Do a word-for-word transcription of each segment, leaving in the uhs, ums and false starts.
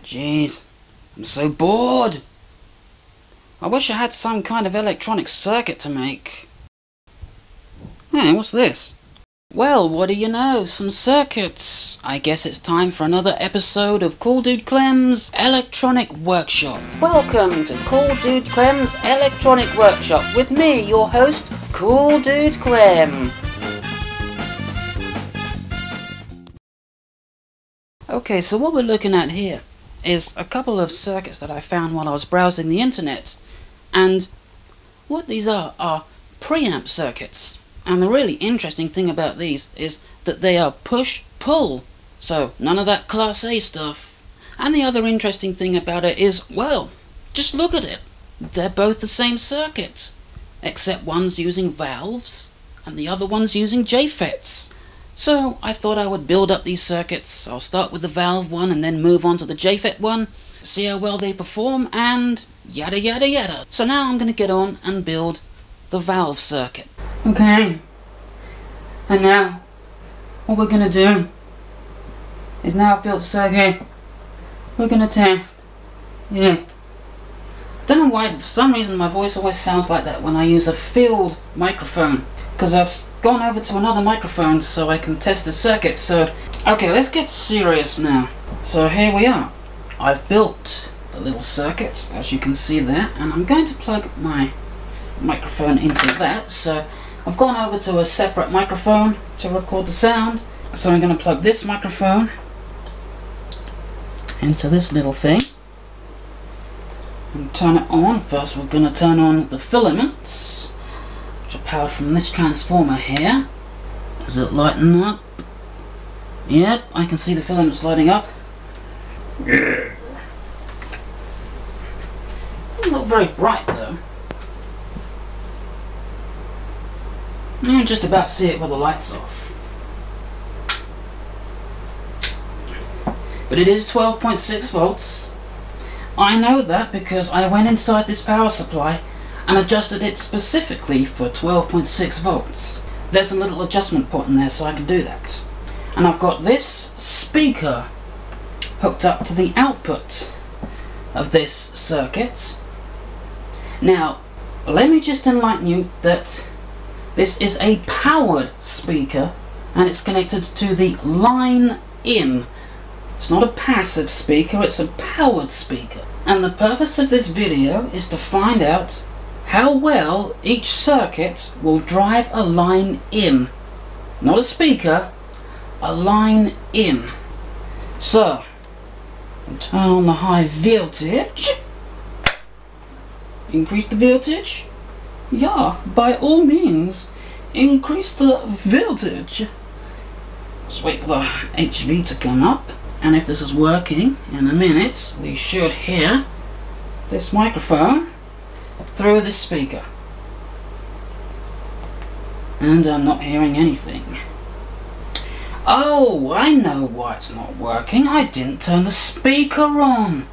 Jeez, I'm so bored. I wish I had some kind of electronic circuit to make. Hey, what's this? Well, what do you know? Some circuits! I guess it's time for another episode of Cool Dude Clem's Electronic Workshop. Welcome to Cool Dude Clem's Electronic Workshop with me, your host, Cool Dude Clem. Okay, so what we're looking at here is a couple of circuits that I found while I was browsing the internet. And what these are are preamp circuits. And the really interesting thing about these is that they are push-pull, so none of that Class A stuff. And the other interesting thing about it is, well, just look at it. They're both the same circuit, except one's using valves and the other one's using J FETs. So I thought I would build up these circuits. I'll start with the valve one and then move on to the J FET one, see how well they perform, and yada yada yada. So now I'm going to get on and build the valve circuit. Okay, and now what we're going to do is, now I've built circuit, we're going to test it. Don't know why, for some reason my voice always sounds like that when I use a field microphone, because I've gone over to another microphone so I can test the circuit. So okay, let's get serious now. So here we are. I've built the little circuit, as you can see there, and I'm going to plug my microphone into that. So I've gone over to a separate microphone to record the sound, so I'm going to plug this microphone into this little thing and turn it on. First we're going to turn on the filaments, which are powered from this transformer here. Does it lighten up? Yep, I can see the filaments lighting up. Yeah. Doesn't look very bright though. You can just about see it with the lights off. But it is twelve point six volts. I know that because I went inside this power supply and adjusted it specifically for twelve point six volts. There's a little adjustment pot in there so I can do that. And I've got this speaker hooked up to the output of this circuit. Now, let me just enlighten you that this is a powered speaker and it's connected to the line in. It's not a passive speaker, it's a powered speaker. And the purpose of this video is to find out how well each circuit will drive a line in. Not a speaker, a line in. So, I'll turn on the high voltage. Increase the voltage. Yeah, by all means, increase the voltage. Let's wait for the H V to come up. And if this is working, in a minute, we should hear this microphone through this speaker. And I'm not hearing anything. Oh, I know why it's not working. I didn't turn the speaker on.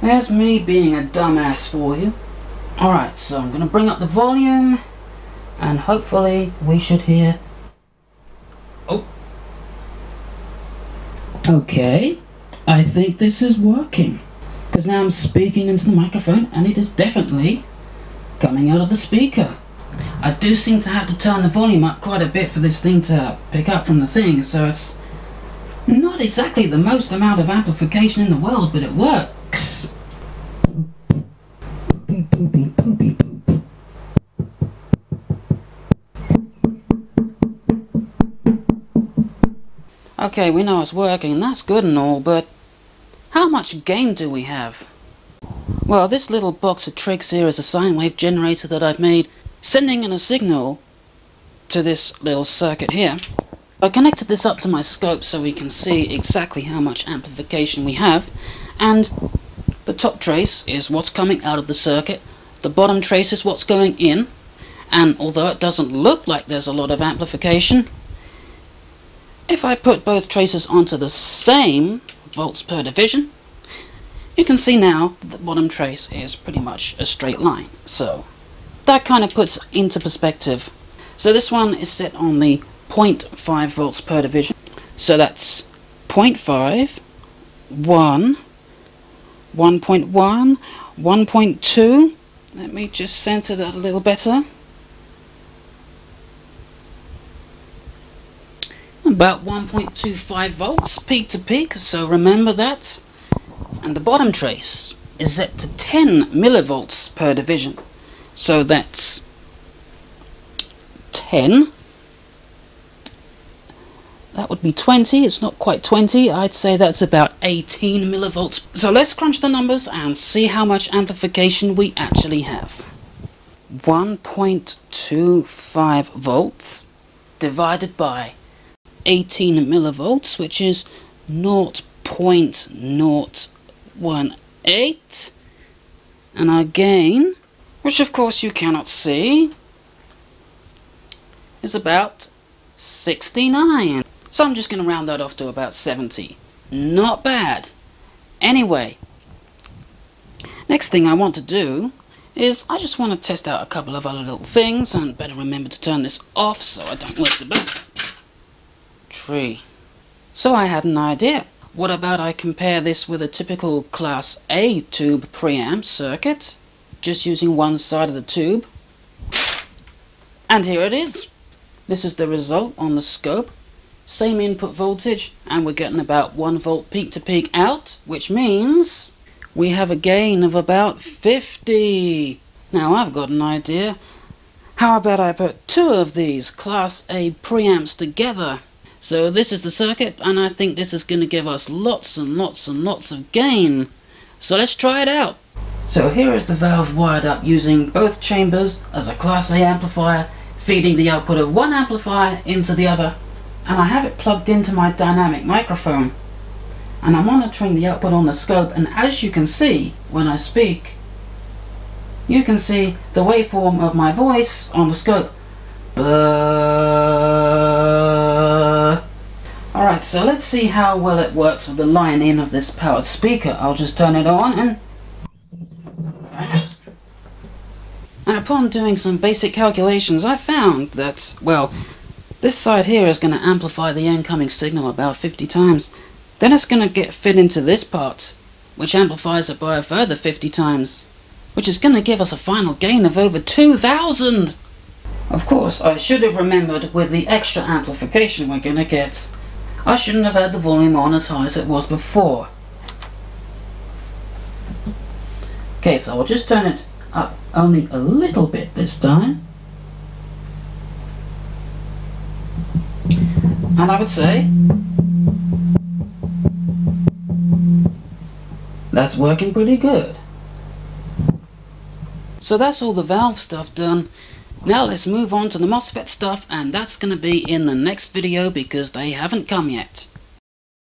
There's me being a dumbass for you. Alright, so I'm going to bring up the volume and hopefully we should hear... Oh! Okay, I think this is working. Because now I'm speaking into the microphone and it is definitely coming out of the speaker. I do seem to have to turn the volume up quite a bit for this thing to pick up from the thing, so it's not exactly the most amount of amplification in the world, but it works. Poopy, poopy, poop. Okay, we know it's working, that's good and all, but how much gain do we have? Well, this little box of tricks here is a sine wave generator that I've made, sending in a signal to this little circuit here. I connected this up to my scope so we can see exactly how much amplification we have, and the top trace is what's coming out of the circuit, the bottom trace is what's going in, and although it doesn't look like there's a lot of amplification, if I put both traces onto the same volts per division, you can see now that the bottom trace is pretty much a straight line. So that kind of puts into perspective. So this one is set on the zero point five volts per division, so that's zero point five one, one point one, one point two. Let me just center that a little better. About one point two five volts peak to peak, so remember that. And the bottom trace is set to ten millivolts per division. So that's ten. That would be twenty. It's not quite twenty. I'd say that's about eighteen millivolts. So let's crunch the numbers and see how much amplification we actually have. one point two five volts divided by eighteen millivolts, which is zero point zero one eight. And our gain, which of course you cannot see, is about sixty-nine. So I'm just going to round that off to about seventy. Not bad. Anyway, next thing I want to do is I just want to test out a couple of other little things, and better remember to turn this off so I don't waste the battery. So I had an idea. What about I compare this with a typical Class A tube preamp circuit, just using one side of the tube. And here it is. This is the result on the scope. Same input voltage, and we're getting about one volt peak to peak out, which means we have a gain of about fifty. Now I've got an idea. How about I put two of these Class A preamps together? So this is the circuit, and I think this is going to give us lots and lots and lots of gain. So let's try it out. So here is the valve wired up using both chambers as a Class A amplifier, feeding the output of one amplifier into the other. And I have it plugged into my dynamic microphone, and I'm monitoring the output on the scope, and as you can see when I speak, you can see the waveform of my voice on the scope. Uh, Alright, so let's see how well it works with the line in of this powered speaker. I'll just turn it on, and and upon doing some basic calculations, I found that, well, this side here is going to amplify the incoming signal about fifty times. Then it's going to get fit into this part, which amplifies it by a further fifty times, which is going to give us a final gain of over two thousand! Of course, I should have remembered with the extra amplification we're going to get, I shouldn't have had the volume on as high as it was before. Okay, so I'll just turn it up only a little bit this time. And I would say that's working pretty good. So that's all the valve stuff done. Now let's move on to the MOSFET stuff, and that's going to be in the next video because they haven't come yet.